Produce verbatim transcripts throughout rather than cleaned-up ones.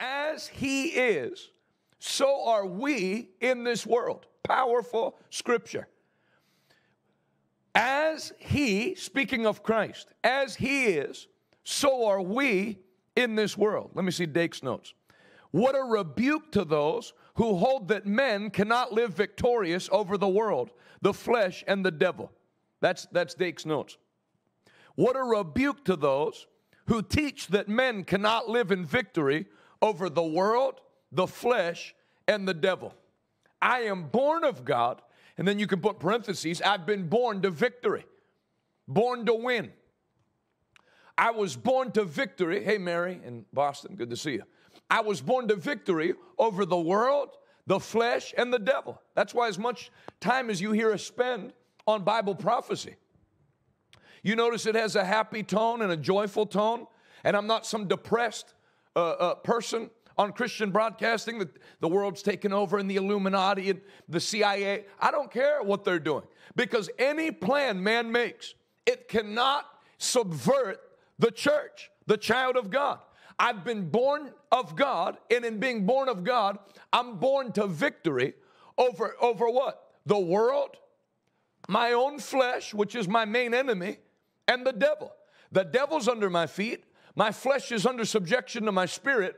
as he is, so are we in this world. Powerful scripture. As he, speaking of Christ, as he is, so are we in this world. Let me see Dake's notes. What a rebuke to those who hold that men cannot live victorious over the world, the flesh, and the devil. That's, that's Dake's notes. What a rebuke to those who teach that men cannot live in victory over the world, the flesh, and the devil. I am born of God, and then you can put parentheses, I've been born to victory, born to win. I was born to victory. Hey, Mary in Boston, good to see you. I was born to victory over the world, the flesh, and the devil. That's why as much time as you hear us spend on Bible prophecy, you notice it has a happy tone and a joyful tone, and I'm not some depressed uh, uh, person on Christian broadcasting that the world's taken over and the Illuminati and the C I A. I don't care what they're doing, because any plan man makes, it cannot subvert the church, the child of God. I've been born of God, and in being born of God, I'm born to victory over, over what? The world, my own flesh, which is my main enemy, and the devil. The devil's under my feet. My flesh is under subjection to my spirit,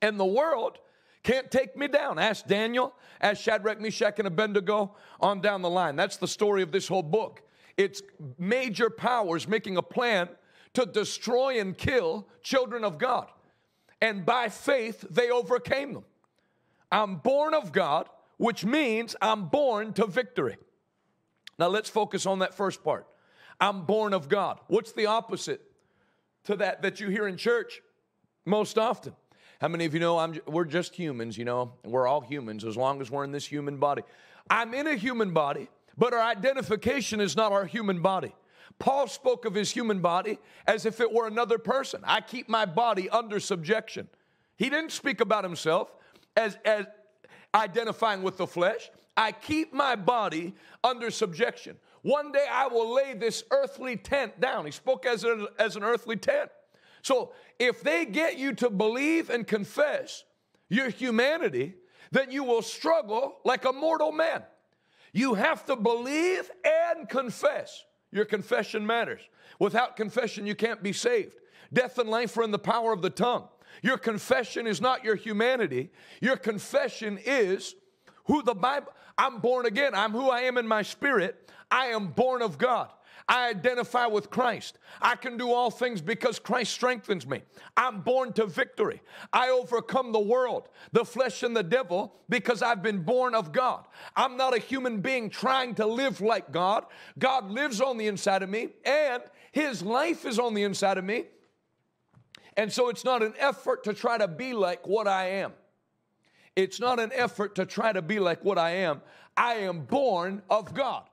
and the world can't take me down. Ask Daniel, ask Shadrach, Meshach, and Abednego, on down the line. That's the story of this whole book. It's major powers making a plan to destroy and kill children of God. And by faith, they overcame them. I'm born of God, which means I'm born to victory. Now let's focus on that first part. I'm born of God. What's the opposite to that that you hear in church most often? How many of you know I'm, we're just humans, you know? We're all humans as long as we're in this human body. I'm in a human body, but our identification is not our human body. Paul spoke of his human body as if it were another person. I keep my body under subjection. He didn't speak about himself as, as identifying with the flesh. I keep my body under subjection. One day I will lay this earthly tent down. He spoke as, a, as an earthly tent. So if they get you to believe and confess your humanity, then you will struggle like a mortal man. You have to believe and confess. Your confession matters. Without confession, you can't be saved. Death and life are in the power of the tongue. Your confession is not your humanity. Your confession is who the Bible, I'm born again. I'm who I am in my spirit. I am born of God. I identify with Christ. I can do all things because Christ strengthens me. I'm born to victory. I overcome the world, the flesh, and the devil because I've been born of God. I'm not a human being trying to live like God. God lives on the inside of me, and his life is on the inside of me. And so it's not an effort to try to be like what I am. It's not an effort to try to be like what I am. I am born of God.